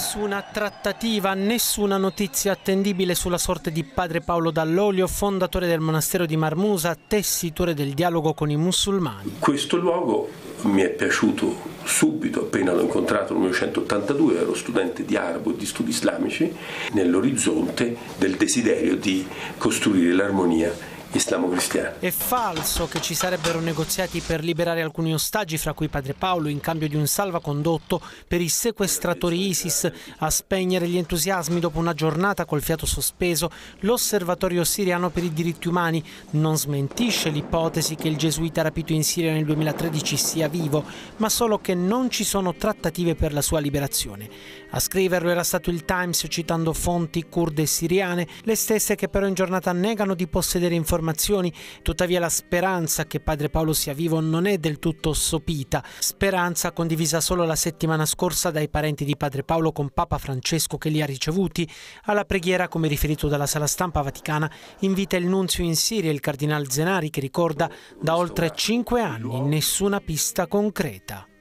Nessuna trattativa, nessuna notizia attendibile sulla sorte di padre Paolo Dall'Oglio, fondatore del monastero di Marmusa, tessitore del dialogo con i musulmani. Questo luogo mi è piaciuto subito, appena l'ho incontrato nel 1982, ero studente di arabo e di studi islamici, nell'orizzonte del desiderio di costruire l'armonia islamo-cristiano. È falso che ci sarebbero negoziati per liberare alcuni ostaggi, fra cui padre Paolo, in cambio di un salvacondotto per i sequestratori ISIS. A spegnere gli entusiasmi, dopo una giornata col fiato sospeso, l'Osservatorio Siriano per i Diritti Umani non smentisce l'ipotesi che il gesuita rapito in Siria nel 2013 sia vivo, ma solo che non ci sono trattative per la sua liberazione. A scriverlo era stato il Times, citando fonti curde siriane, le stesse che però in giornata negano di possedere informazioni. Tuttavia la speranza che padre Paolo sia vivo non è del tutto sopita, speranza condivisa solo la settimana scorsa dai parenti di padre Paolo con Papa Francesco, che li ha ricevuti. Alla preghiera, come riferito dalla sala stampa vaticana, invita il nunzio in Siria, il cardinale Zenari, che ricorda: da oltre 5 anni nessuna pista concreta.